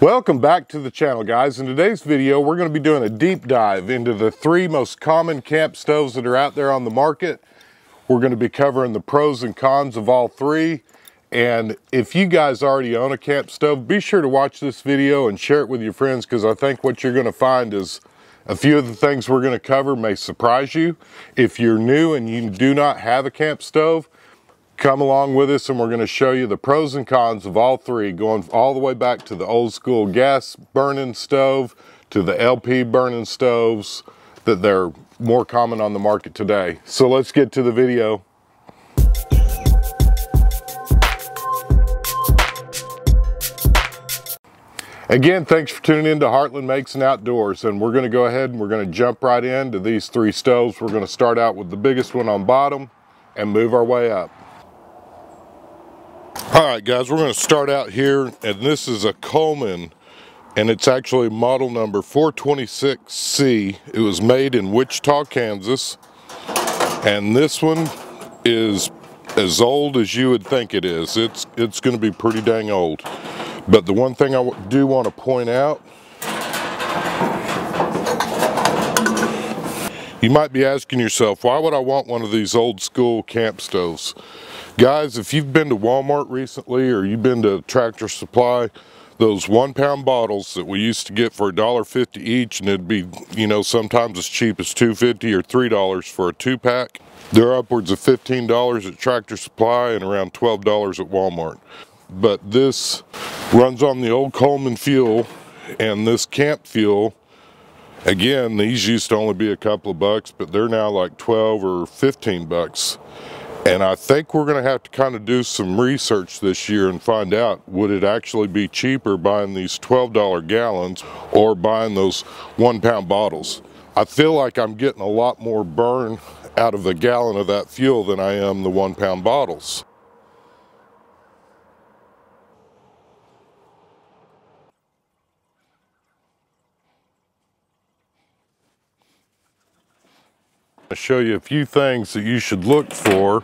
Welcome back to the channel, guys. In today's video, we're going to be doing a deep dive into the 3 most common camp stoves that are out there on the market. We're going to be covering the pros and cons of all 3. And if you guys already own a camp stove, be sure to watch this video and share it with your friends, because I think what you're going to find is a few of the things we're going to cover may surprise you. If you're new and you do not have a camp stove, come along with us and we're going to show you the pros and cons of all 3, going all the way back to the old school gas burning stove to the LP burning stoves that they're more common on the market today. So let's get to the video. Again, thanks for tuning in to Heartland Makes and Outdoors, and we're going to go ahead and we're going to jump right into these 3 stoves. We're going to start out with the biggest one on bottom and move our way up. All right, guys, we're going to start out here, and this is a Coleman, and it's actually model number 426C. It was made in Wichita, Kansas, and this one is as old as you would think it is. It's going to be pretty dang old. But the one thing I do want to point out, you might be asking yourself, why would I want one of these old school camp stoves? Guys, if you've been to Walmart recently or you've been to Tractor Supply, those 1-pound bottles that we used to get for $1.50 each, and it'd be, you know, sometimes as cheap as $2.50 or $3 for a 2-pack, they're upwards of $15 at Tractor Supply and around $12 at Walmart. But this runs on the old Coleman fuel, and this camp fuel, again, these used to only be a couple of bucks, but they're now like 12 or 15 bucks. And I think we're going to have to kind of do some research this year and find out, would it actually be cheaper buying these $12 gallons or buying those 1-pound bottles? I feel like I'm getting a lot more burn out of a gallon of that fuel than I am the 1-pound bottles. I'll show you a few things that you should look for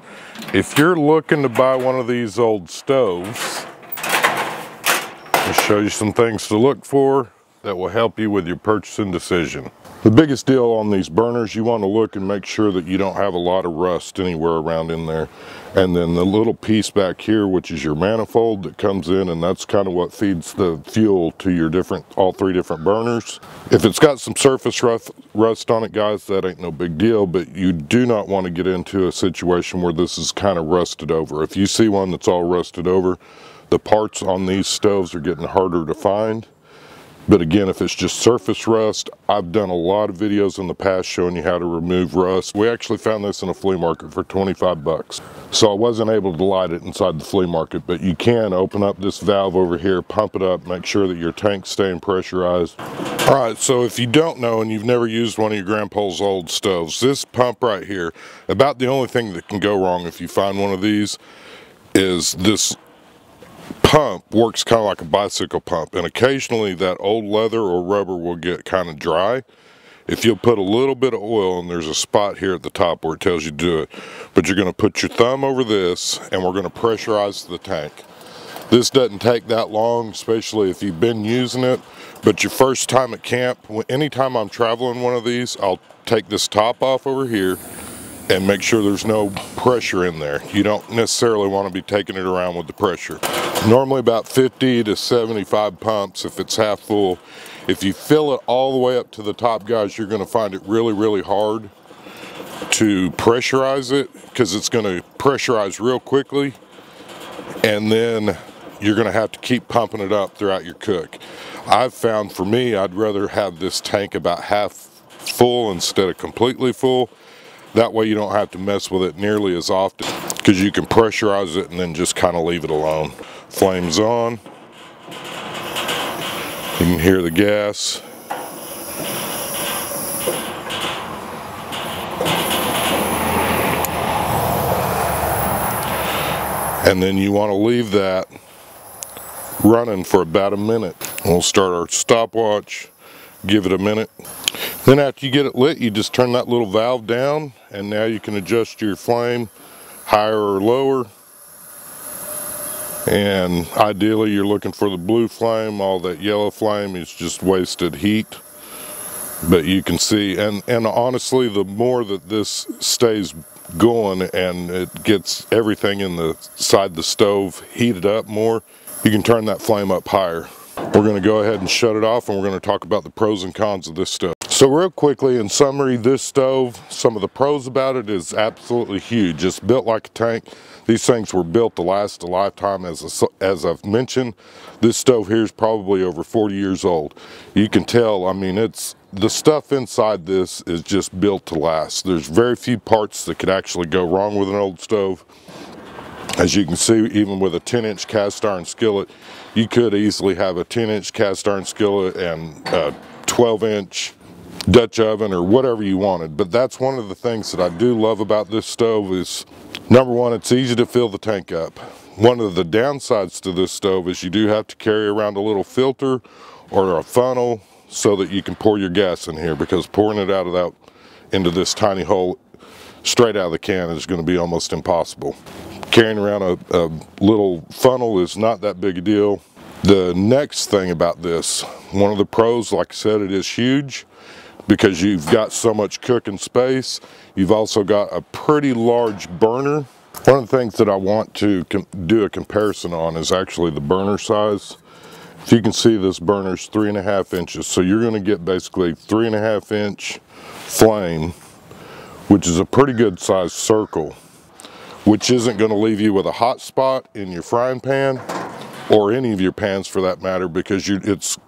if you're looking to buy one of these old stoves. I'll show you some things to look for that will help you with your purchasing decision. The biggest deal on these burners, you want to look and make sure that you don't have a lot of rust anywhere around in there. And then the little piece back here, which is your manifold that comes in, and that's kind of what feeds the fuel to your all three different burners. If it's got some surface rust on it, guys, that ain't no big deal, but you do not want to get into a situation where this is kind of rusted over. If you see one that's all rusted over, the parts on these stoves are getting harder to find. But again, if it's just surface rust, I've done a lot of videos in the past showing you how to remove rust. We actually found this in a flea market for 25 bucks. So I wasn't able to light it inside the flea market, but you can open up this valve over here, pump it up, make sure that your tank's staying pressurized. All right, so if you don't know and you've never used one of your grandpa's old stoves, this pump right here, about the only thing that can go wrong if you find one of these is this pump works kind of like a bicycle pump, and occasionally that old leather or rubber will get kind of dry. If you'll put a little bit of oil, and there's a spot here at the top where it tells you to do it, but you're going to put your thumb over this and we're going to pressurize the tank. This doesn't take that long, especially if you've been using it, but your first time at camp, anytime I'm traveling one of these, I'll take this top off over here and make sure there's no pressure in there. You don't necessarily want to be taking it around with the pressure. Normally about 50 to 75 pumps if it's half full. If you fill it all the way up to the top, guys, you're going to find it really, really hard to pressurize it, because it's going to pressurize real quickly, and then you're going to have to keep pumping it up throughout your cook. I've found, for me, I'd rather have this tank about half full instead of completely full. That way you don't have to mess with it nearly as often, because you can pressurize it and then just kind of leave it alone. Flame's on. You can hear the gas. And then you want to leave that running for about a minute. We'll start our stopwatch, give it a minute. Then after you get it lit, you just turn that little valve down, and now you can adjust your flame higher or lower, And ideally you're looking for the blue flame. All that yellow flame is just wasted heat. But you can see, and honestly, the more that this stays going and it gets everything inside the stove heated up more, you can turn that flame up higher. We're going to go ahead and shut it off, and we're going to talk about the pros and cons of this stove. So real quickly, in summary, this stove, some of the pros about it is absolutely huge. It's built like a tank. These things were built to last a lifetime. As I've mentioned, this stove here is probably over 40 years old. You can tell, I mean, it's the stuff inside this is just built to last. There's very few parts that could actually go wrong with an old stove. As you can see, even with a 10-inch cast iron skillet, you could easily have a 10-inch cast iron skillet and a 12-inch Dutch oven or whatever you wanted. But that's one of the things that I do love about this stove is, number one, it's easy to fill the tank up. One of the downsides to this stove is you do have to carry around a little filter or a funnel so that you can pour your gas in here, because pouring it out of that into this tiny hole straight out of the can is going to be almost impossible. Carrying around a little funnel is not that big a deal. The next thing about this, one of the pros, like I said, it is huge because you've got so much cooking space. You've also got a pretty large burner. One of the things that I want to do a comparison on is actually the burner size. If you can see, this burner's 3.5 inches, so you're going to get basically 3.5 inch flame, which is a pretty good sized circle, which isn't going to leave you with a hot spot in your frying pan or any of your pans for that matter, because it's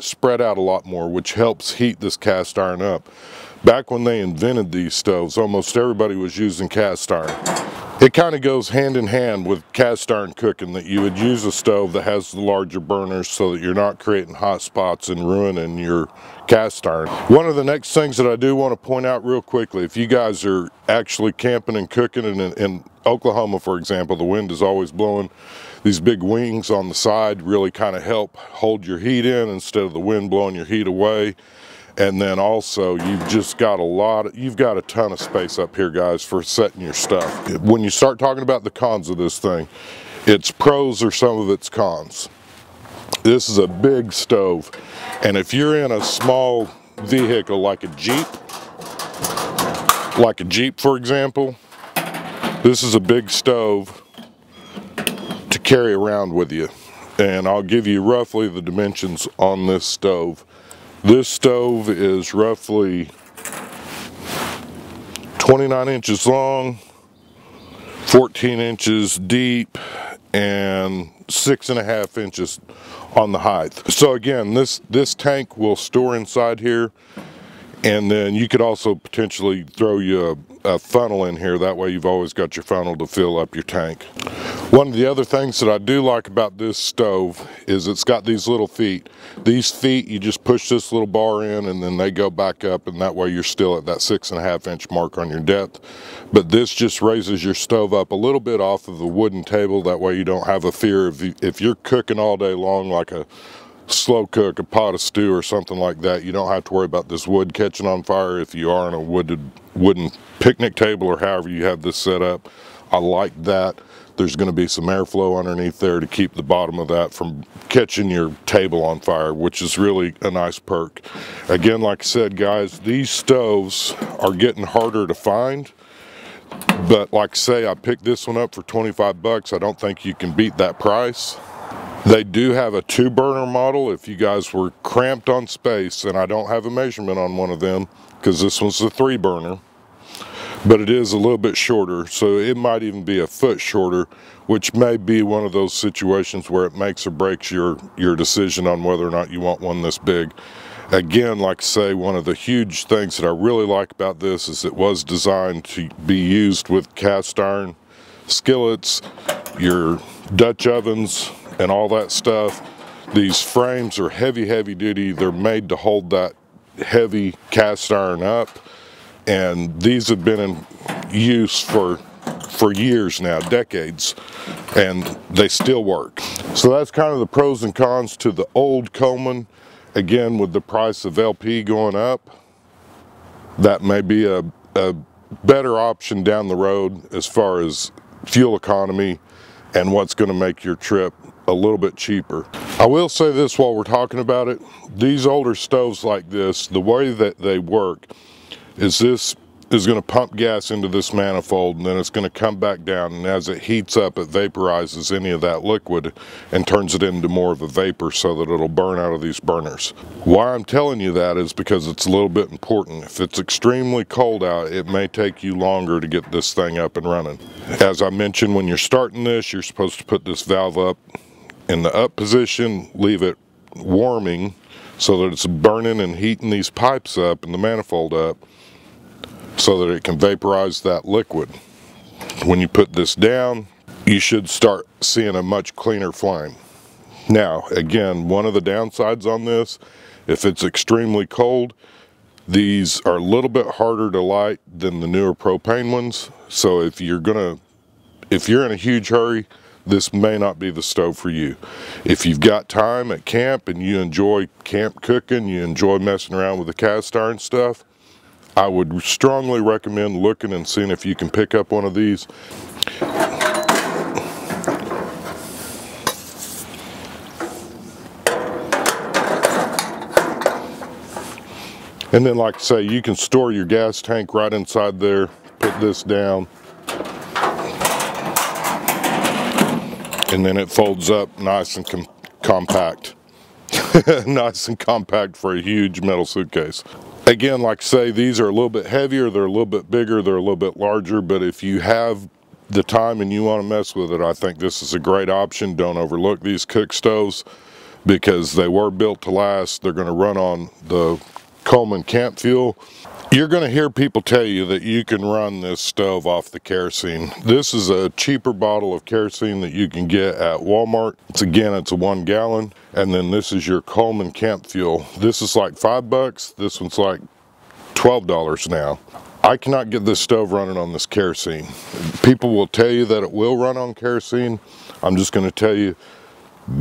spread out a lot more, which helps heat this cast iron up. Back when they invented these stoves, almost everybody was using cast iron. It kind of goes hand in hand with cast iron cooking, that you would use a stove that has the larger burners so that you're not creating hot spots and ruining your cast iron. One of the next things that I do want to point out real quickly, if you guys are actually camping and cooking, and in Oklahoma, for example, the wind is always blowing, these big wings on the side really kind of help hold your heat in instead of the wind blowing your heat away. And then also, you've just got you've got a ton of space up here, guys, for setting your stuff. When you start talking about the cons of this thing, its pros are some of its cons. This is a big stove, and if you're in a small vehicle like a Jeep, for example, this is a big stove to carry around with you. And I'll give you roughly the dimensions on this stove. This stove is roughly 29 inches long, 14 inches deep, and 6.5 inches on the height. So again, this tank will store inside here, and then you could also potentially throw you a funnel in here. That way you've always got your funnel to fill up your tank. One of the other things that I do like about this stove is it's got these little feet. These feet, you just push this little bar in and then they go back up, and that way you're still at that 6.5 inch mark on your depth. But this just raises your stove up a little bit off of the wooden table. That way you don't have a fear of, if you're cooking all day long like a slow cook, a pot of stew or something like that, you don't have to worry about this wood catching on fire if you are on a wooden picnic table or however you have this set up. I like that. There's going to be some airflow underneath there to keep the bottom of that from catching your table on fire, which is really a nice perk. Again, like I said, guys, these stoves are getting harder to find. But like I say, I picked this one up for 25 bucks. I don't think you can beat that price. They do have a 2-burner model if you guys were cramped on space, and I don't have a measurement on one of them because this one's a 3-burner. But it is a little bit shorter, so it might even be a foot shorter, which may be one of those situations where it makes or breaks your decision on whether or not you want one this big. Again, like I say, one of the huge things that I really like about this is it was designed to be used with cast iron skillets, your Dutch ovens, and all that stuff. These frames are heavy duty. They're made to hold that heavy cast iron up. And these have been in use for years now, decades, and they still work. So that's kind of the pros and cons to the old Coleman. Again, with the price of LP going up, that may be a better option down the road as far as fuel economy and what's going to make your trip a little bit cheaper. I will say this while we're talking about it, these older stoves like this, the way that they work is this is going to pump gas into this manifold, and then it's going to come back down, and as it heats up it vaporizes any of that liquid and turns it into more of a vapor so that it'll burn out of these burners. Why I'm telling you that is because it's a little bit important. If it's extremely cold out, it may take you longer to get this thing up and running. As I mentioned, when you're starting this, you're supposed to put this valve up in the up position, leave it warming so that it's burning and heating these pipes up and the manifold up, so that it can vaporize that liquid. When you put this down, you should start seeing a much cleaner flame. Now, again, one of the downsides on this, if it's extremely cold, these are a little bit harder to light than the newer propane ones. So if you're in a huge hurry, this may not be the stove for you. If you've got time at camp and you enjoy camp cooking, you enjoy messing around with the cast iron stuff, I would strongly recommend looking and seeing if you can pick up one of these. And then, like I say, you can store your gas tank right inside there, put this down, and then it folds up nice and compact. Nice and compact for a huge metal suitcase. Again, like I say, these are a little bit heavier, they're a little bit bigger, they're a little bit larger, but if you have the time and you want to mess with it, I think this is a great option. Don't overlook these cook stoves because they were built to last. They're going to run on the Coleman camp fuel. You're going to hear people tell you that you can run this stove off the kerosene. This is a cheaper bottle of kerosene that you can get at Walmart. It's a 1 gallon, and then this is your Coleman camp fuel. This is like $5, this one's like $12 now. I cannot get this stove running on this kerosene. People will tell you that it will run on kerosene. I'm just going to tell you,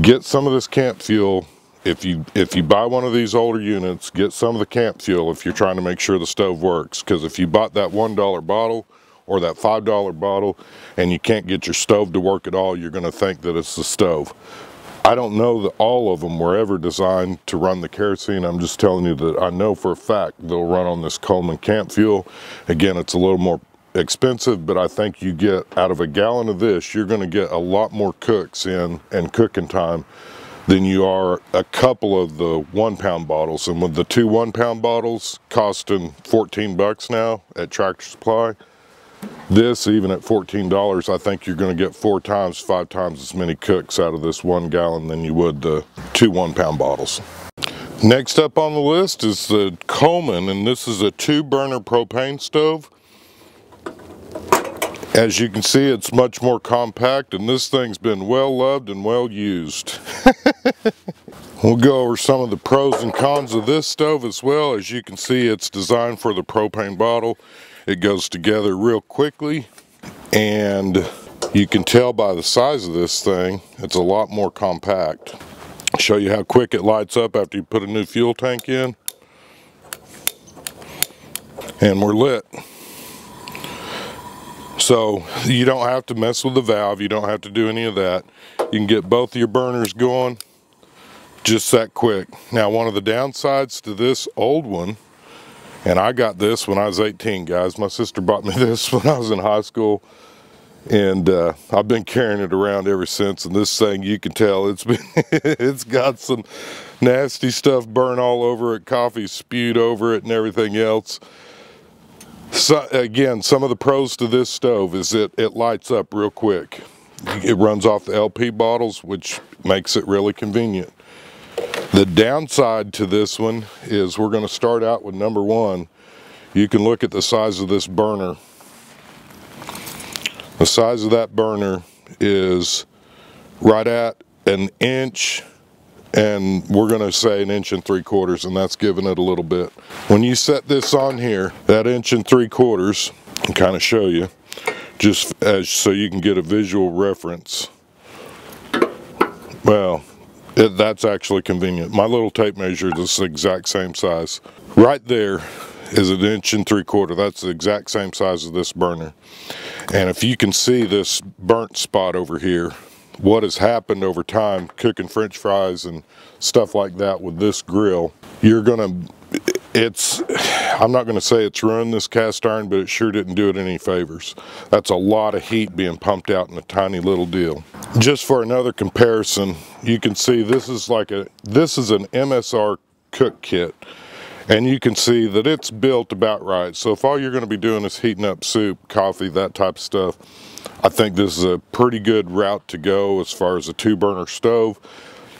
get some of this camp fuel. If you buy one of these older units, get some of the camp fuel if you're trying to make sure the stove works. Because if you bought that $1 bottle or that $5 bottle and you can't get your stove to work at all, you're going to think that it's the stove. I don't know that all of them were ever designed to run the kerosene. I'm just telling you that I know for a fact they'll run on this Coleman camp fuel. Again, it's a little more expensive, but I think you get out of a gallon of this, you're going to get a lot more cooks in and cooking time than you are a couple of the 1 pound bottles. And with the two 1 pound bottles costing $14 now at Tractor Supply, this, even at $14, I think you're gonna get 4 times, 5 times as many cooks out of this 1 gallon than you would the two 1 pound bottles. Next up on the list is the Coleman, and this is a 2-burner propane stove. As you can see, it's much more compact, and this thing's been well loved and well used. We'll go over some of the pros and cons of this stove as well. As you can see, it's designed for the propane bottle. It goes together real quickly, and you can tell by the size of this thing, it's a lot more compact. I'll show you how quick it lights up after you put a new fuel tank in. And we're lit. So you don't have to mess with the valve, you don't have to do any of that. You can get both of your burners going just that quick. Now, one of the downsides to this old one, and I got this when I was 18, guys. My sister bought me this when I was in high school, and I've been carrying it around ever since. And this thing, you can tell it's been it's got some nasty stuff burnt all over it, coffee spewed over it and everything else. So again, some of the pros to this stove is it lights up real quick. It runs off the LP bottles, which makes it really convenient. The downside to this one is we're going to start out with number one. You can look at the size of this burner. The size of that burner is right at an inch, and we're going to say an inch and 3/4, and that's giving it a little bit. When you set this on here, that inch and 3/4, I can kind of show you just as so you can get a visual reference. Well, that's actually convenient. My little tape measure is the exact same size. Right there is an 1 3/4 inches. That's the exact same size as this burner. And if you can see this burnt spot over here, what has happened over time cooking French fries and stuff like that with this grill, you're gonna, I'm not gonna say it's ruined this cast iron, but it sure didn't do it any favors. That's a lot of heat being pumped out in a tiny little deal. Just for another comparison, you can see this is like a, this is an MSR cook kit, and you can see that it's built about right. So if all you're gonna be doing is heating up soup, coffee, that type of stuff, I think this is a pretty good route to go as far as a 2-burner stove.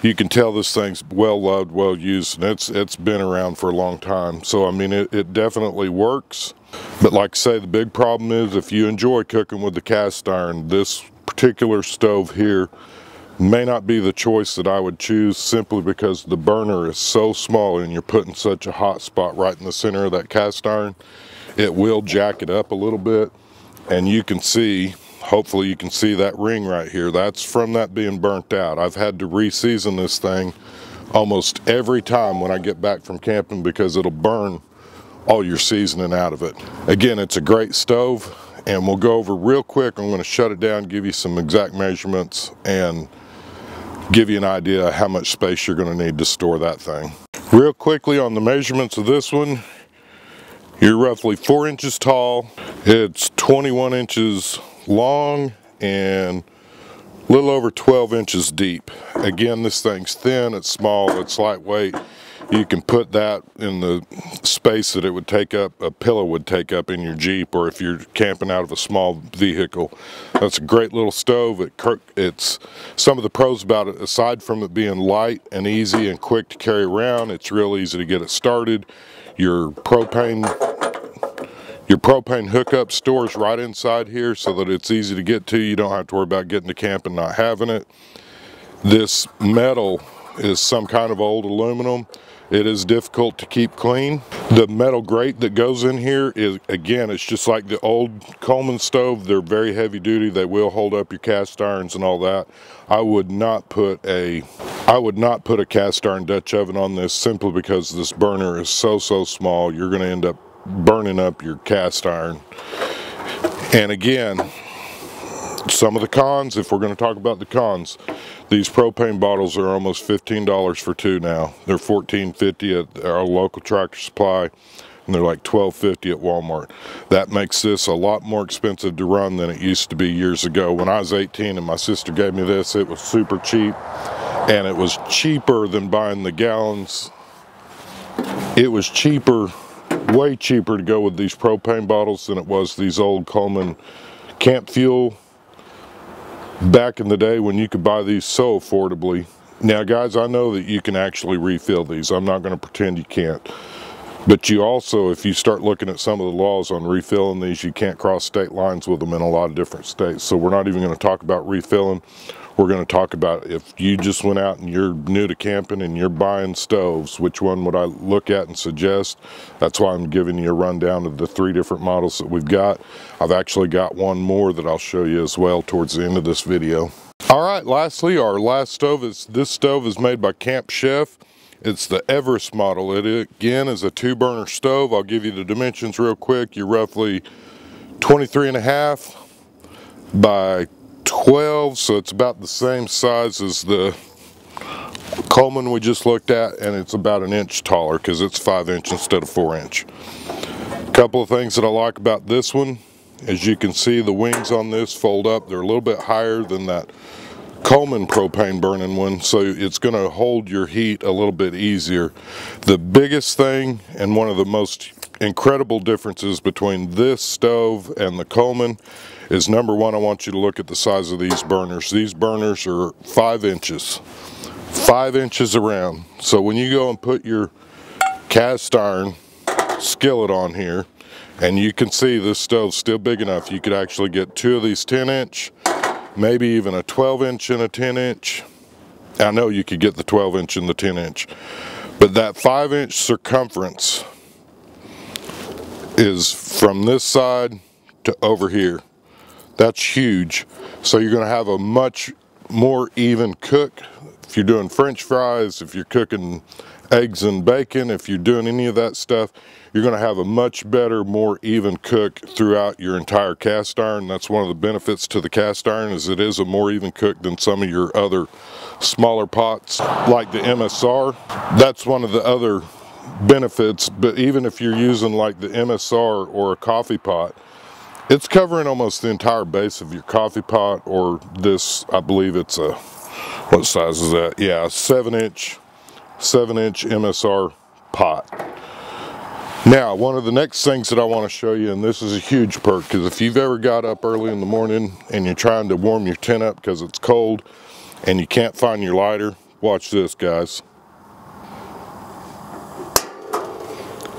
You can tell this thing's well loved, well used, and it's been around for a long time. So I mean, it definitely works. But like I say, the big problem is if you enjoy cooking with the cast iron, this particular stove here may not be the choice that I would choose, simply because the burner is so small and you're putting such a hot spot right in the center of that cast iron. It will jack it up a little bit, and you can see, hopefully you can see that ring right here. That's from that being burnt out. I've had to re-season this thing almost every time when I get back from camping, because it'll burn all your seasoning out of it. Again, it's a great stove, and we'll go over real quick. I'm going to shut it down, give you some exact measurements, and give you an idea of how much space you're going to need to store that thing. Real quickly on the measurements of this one, you're roughly 4 inches tall. It's 21 inches long and a little over 12 inches deep. Again, this thing's thin, it's small, it's lightweight. You can put that in the space that it would take up, a pillow would take up in your Jeep, or if you're camping out of a small vehicle. That's a great little stove. It's some of the pros about it, aside from it being light and easy and quick to carry around, it's real easy to get it started. Your propane hookup stores right inside here, so that it's easy to get to. You don't have to worry about getting to camp and not having it. This metal is some kind of old aluminum. It is difficult to keep clean. The metal grate that goes in here is, again, it's just like the old Coleman stove. They're very heavy duty. They will hold up your cast irons and all that. I would not put a cast iron Dutch oven on this, simply because this burner is so small. You're going to end up burning up your cast iron. And again, some of the cons, if we're going to talk about the cons, these propane bottles are almost $15 for two now. They're $14.50 at our local Tractor Supply, and they're like $12.50 at Walmart. That makes this a lot more expensive to run than it used to be years ago. When I was 18 and my sister gave me this, it was super cheap, and it was cheaper than buying the gallons. It was cheaper, way cheaper to go with these propane bottles than it was these old Coleman camp fuel back in the day, when you could buy these so affordably. Now guys, I know that you can actually refill these. I'm not going to pretend you can't. But you also, if you start looking at some of the laws on refilling these, you can't cross state lines with them in a lot of different states. So we're not even going to talk about refilling. We're going to talk about, if you just went out and you're new to camping and you're buying stoves, which one would I look at and suggest? That's why I'm giving you a rundown of the 3 different models that we've got. I've actually got one more that I'll show you as well towards the end of this video. All right, lastly, our last stove is, this stove is made by Camp Chef. It's the Everest model. It again is a 2-burner stove. I'll give you the dimensions real quick. You're roughly 23.5 by 12, so it's about the same size as the Coleman we just looked at, and it's about 1 inch taller because it's 5-inch instead of 4-inch. A couple of things that I like about this one, as you can see, the wings on this fold up. They're a little bit higher than that Coleman propane burning one, so it's going to hold your heat a little bit easier. The biggest thing, and one of the most incredible differences between this stove and the Coleman, is number one, I want you to look at the size of these burners. These burners are 5 inches, 5 inches around. So when you go and put your cast iron skillet on here, and you can see this stove's still big enough, you could actually get 2 of these 10-inch, maybe even a 12-inch and a 10-inch. I know you could get the 12-inch and the 10-inch, but that 5-inch circumference is from this side to over here. That's huge. So you're going to have a much more even cook if you're doing French fries, if you're cooking eggs and bacon, if you're doing any of that stuff, you're going to have a much better, more even cook throughout your entire cast iron. That's one of the benefits to the cast iron, is it is a more even cook than some of your other smaller pots like the MSR. That's one of the other benefits. But even if you're using like the MSR or a coffee pot, it's covering almost the entire base of your coffee pot, or this, I believe it's a, what size is that? Yeah, 7-inch MSR pot. Now, one of the next things that I want to show you, and this is a huge perk, because if you've ever got up early in the morning and you're trying to warm your tent up because it's cold and you can't find your lighter, watch this, guys.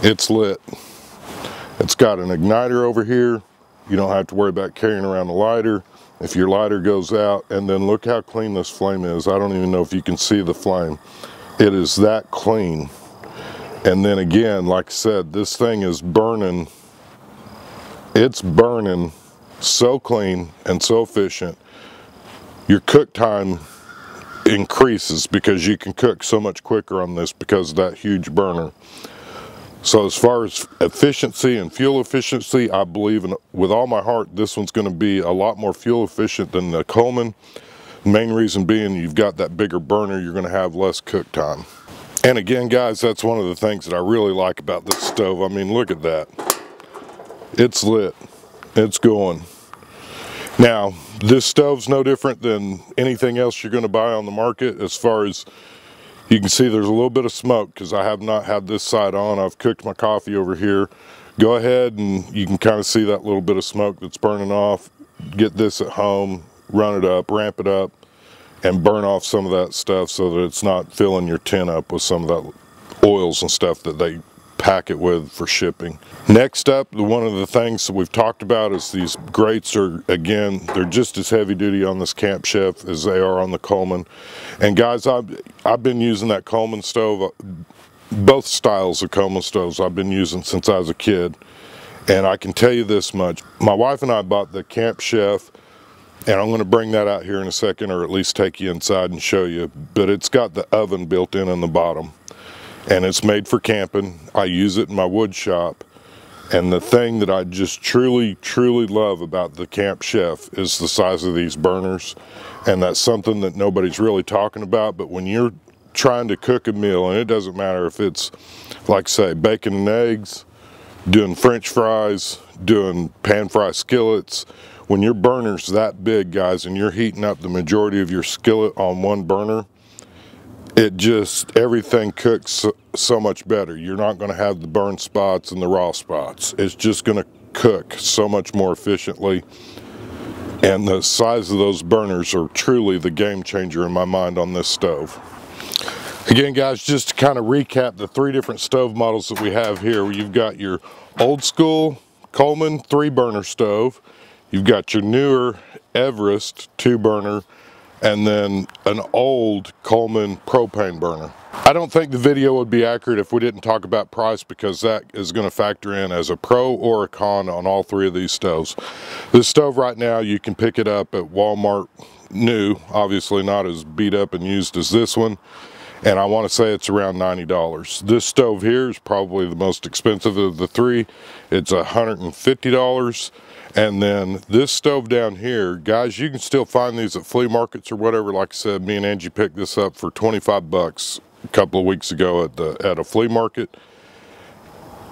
It's lit. It's got an igniter over here. You don't have to worry about carrying around a lighter if your lighter goes out. And then look how clean this flame is. I don't even know if you can see the flame. It is that clean. And then again, like I said, this thing is burning. It's burning so clean and so efficient. Your cook time increases because you can cook so much quicker on this because of that huge burner. So as far as efficiency and fuel efficiency, I believe with all my heart this one's going to be a lot more fuel efficient than the Coleman. Main reason being, you've got that bigger burner, you're going to have less cook time. And again, guys, that's one of the things that I really like about this stove. I mean, look at that. It's lit. It's going. Now, this stove's no different than anything else you're going to buy on the market. As far as you can see, there's a little bit of smoke because I have not had this side on. I've cooked my coffee over here. Go ahead and you can kind of see that little bit of smoke that's burning off. Get this at home, run it up, ramp it up, and burn off some of that stuff so that it's not filling your tin up with some of that oils and stuff that they pack it with for shipping. Next up, one of the things that we've talked about is these grates are, again, they're just as heavy duty on this Camp Chef as they are on the Coleman. And guys, I've been using that Coleman stove, both styles of Coleman stoves I've been using since I was a kid. And I can tell you this much, my wife and I bought the Camp Chef, and I'm going to bring that out here in a second, or at least take you inside and show you. But it's got the oven built in the bottom. And it's made for camping. I use it in my wood shop. And the thing that I just truly, truly love about the Camp Chef is the size of these burners. And that's something that nobody's really talking about. But when you're trying to cook a meal, and it doesn't matter if it's, like say, bacon and eggs, doing French fries, doing pan fry skillets, when your burner's that big, guys, and you're heating up the majority of your skillet on one burner, it just, everything cooks so much better. You're not going to have the burn spots and the raw spots. It's just going to cook so much more efficiently. And the size of those burners are truly the game changer in my mind on this stove. Again, guys, just to kind of recap the three different stove models that we have here. You've got your old school Coleman 3-burner stove. You've got your newer Everest 2-burner, and then an old Coleman propane burner. I don't think the video would be accurate if we didn't talk about price, because that is going to factor in as a pro or a con on all three of these stoves. This stove right now, you can pick it up at Walmart new, obviously not as beat up and used as this one, and I want to say it's around $90. This stove here is probably the most expensive of the three. It's $150. And then this stove down here, guys, you can still find these at flea markets or whatever. Like I said, me and Angie picked this up for 25 bucks a couple of weeks ago at a flea market.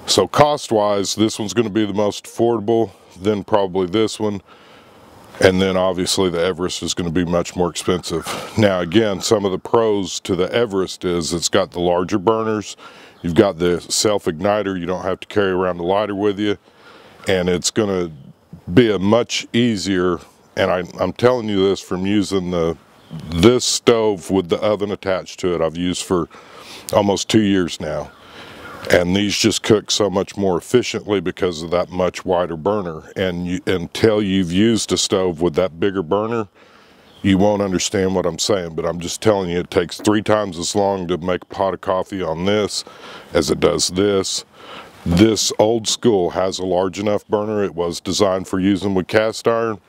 So cost-wise, this one's going to be the most affordable, then probably this one. And then obviously the Everest is going to be much more expensive. Now again, some of the pros to the Everest is it's got the larger burners. You've got the self-igniter. You don't have to carry around the lighter with you. And it's going to be a much easier, and I'm telling you this from using this stove with the oven attached to it. I've used for almost 2 years now, and these just cook so much more efficiently because of that much wider burner. And until you've used a stove with that bigger burner, you won't understand what I'm saying, but I'm just telling you, it takes 3 times as long to make a pot of coffee on this as it does this. This old school has a large enough burner. It was designed for using with cast iron,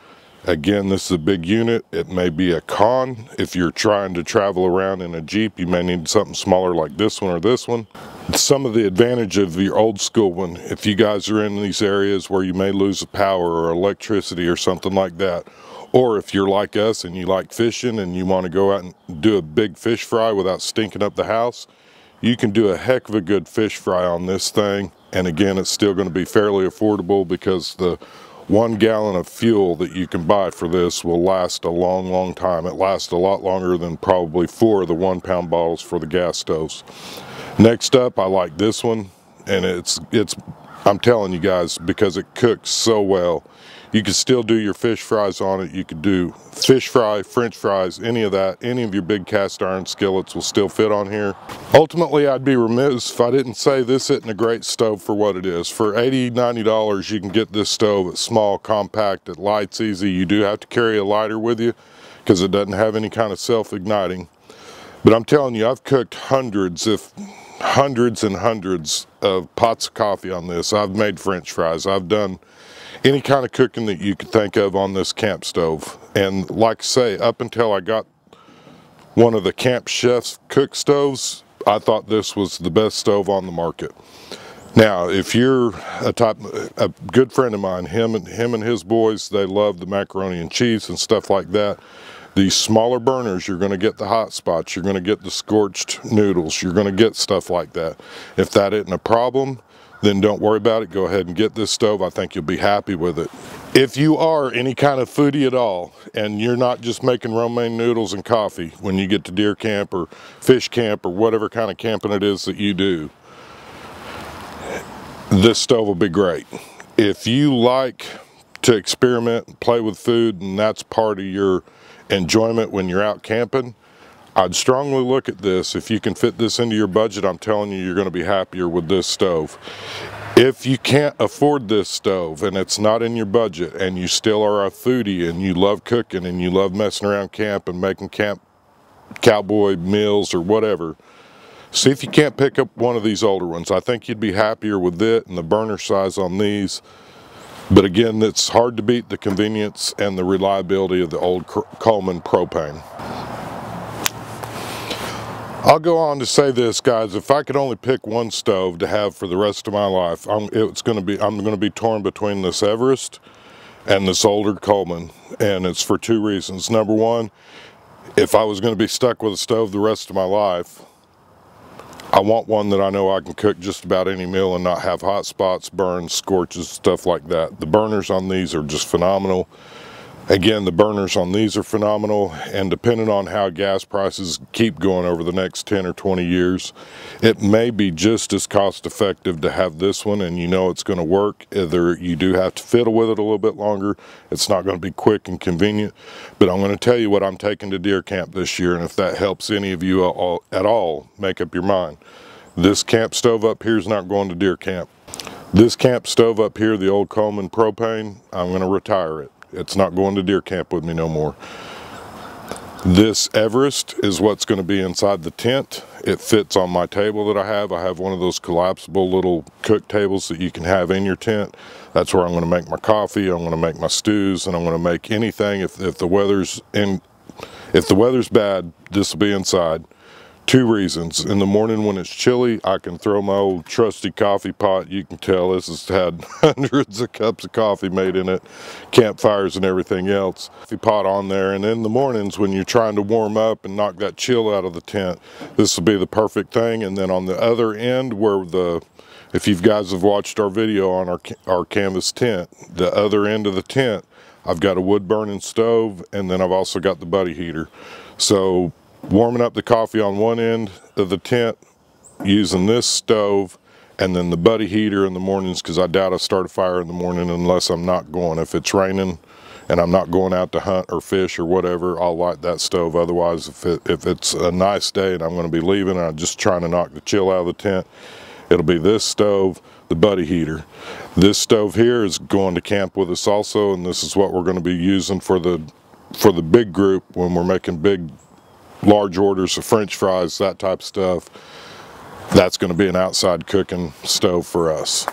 Again, this is a big unit. It may be a con. If you're trying to travel around in a Jeep, you may need something smaller like this one or this one. Some of the advantage of your old school one, if you guys are in these areas where you may lose power or electricity or something like that, or if you're like us and you like fishing and you want to go out and do a big fish fry without stinking up the house, you can do a heck of a good fish fry on this thing. And again, it's still going to be fairly affordable because the 1 gallon of fuel that you can buy for this will last a long, long time. It lasts a lot longer than probably 4 of the 1-pound bottles for the gas stoves. Next up, I like this one, and I'm telling you guys, because it cooks so well. You can still do your fish fries on it. You could do fish fry, French fries, any of that. Any of your big cast iron skillets will still fit on here. Ultimately, I'd be remiss if I didn't say this isn't a great stove for what it is. For $80, $90, you can get this stove. It's small, compact, it lights easy. You do have to carry a lighter with you because it doesn't have any kind of self-igniting. But I'm telling you, I've cooked hundreds and hundreds of pots of coffee on this. I've made French fries. I've done any kind of cooking that you could think of on this camp stove. And like I say, up until I got one of the Camp Chef's cook stoves, I thought this was the best stove on the market. Now, if you're a good friend of mine, him and his boys, they love the macaroni and cheese and stuff like that. These smaller burners, you're going to get the hot spots, you're going to get the scorched noodles, you're going to get stuff like that. If that isn't a problem, then don't worry about it. Go ahead and get this stove. I think you'll be happy with it. If you are any kind of foodie at all, and you're not just making romaine noodles and coffee when you get to deer camp or fish camp or whatever kind of camping it is that you do, this stove will be great. If you like to experiment and play with food, and that's part of your enjoyment when you're out camping, I'd strongly look at this. If you can fit this into your budget, I'm telling you, you're going to be happier with this stove. If you can't afford this stove and it's not in your budget, and you still are a foodie and you love cooking and you love messing around camp and making camp cowboy meals or whatever, see if you can't pick up one of these older ones. I think you'd be happier with it and the burner size on these. But again, it's hard to beat the convenience and the reliability of the old Coleman propane. I'll go on to say this, guys. If I could only pick one stove to have for the rest of my life, I'm going to be torn between this Everest and this older Coleman, and it's for 2 reasons. Number one, if I was going to be stuck with a stove the rest of my life, I want one that I know I can cook just about any meal and not have hot spots, burns, scorches, stuff like that. The burners on these are just phenomenal. Again, the burners on these are phenomenal, and depending on how gas prices keep going over the next 10 or 20 years, it may be just as cost effective to have this one, and you know it's going to work. Either you do have to fiddle with it a little bit longer, it's not going to be quick and convenient, but I'm going to tell you what I'm taking to deer camp this year, and if that helps any of you at all make up your mind. This camp stove up here is not going to deer camp. This camp stove up here, the old Coleman propane, I'm going to retire it. It's not going to deer camp with me no more. This Everest is what's going to be inside the tent. It fits on my table that I have. I have one of those collapsible little cook tables that you can have in your tent. That's where I'm going to make my coffee, I'm going to make my stews, and I'm going to make anything. If the weather's bad, this will be inside. 2 reasons. In the morning when it's chilly, I can throw my old trusty coffee pot. You can tell this has had hundreds of cups of coffee made in it, campfires and everything else. Coffee pot on there, and in the mornings when you're trying to warm up and knock that chill out of the tent, this will be the perfect thing. And then on the other end where if you guys have watched our video on our canvas tent, the other end of the tent, I've got a wood burning stove, and then I've also got the buddy heater. So warming up the coffee on one end of the tent using this stove, and then the buddy heater in the mornings, because I doubt I start a fire in the morning unless I'm not going. If it's raining and I'm not going out to hunt or fish or whatever, I'll light that stove. Otherwise, if it's a nice day and I'm going to be leaving and I'm just trying to knock the chill out of the tent, it'll be this stove, the buddy heater. This stove here is going to camp with us also, and this is what we're going to be using for the big group when we're making big large orders of French fries, that type of stuff. That's going to be an outside cooking stove for us.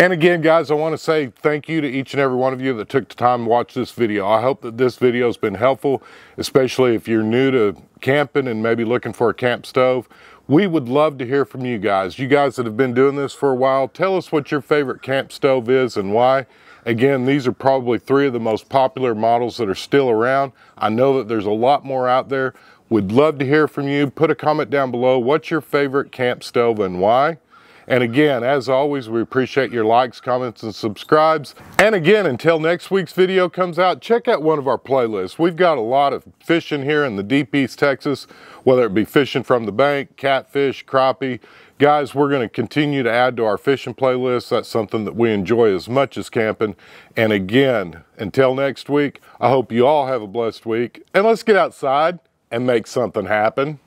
And again, guys, I want to say thank you to each and every one of you that took the time to watch this video. I hope that this video has been helpful, especially if you're new to camping and maybe looking for a camp stove. We would love to hear from you guys. You guys that have been doing this for a while, tell us what your favorite camp stove is and why. Again, these are probably three of the most popular models that are still around. I know that there's a lot more out there. We'd love to hear from you. Put a comment down below. What's your favorite camp stove and why? And again, as always, we appreciate your likes, comments, and subscribes. And again, until next week's video comes out, check out one of our playlists. We've got a lot of fishing here in the Deep East, Texas, whether it be fishing from the bank, catfish, crappie. Guys, we're going to continue to add to our fishing playlist. That's something that we enjoy as much as camping. And again, until next week, I hope you all have a blessed week. And let's get outside and make something happen.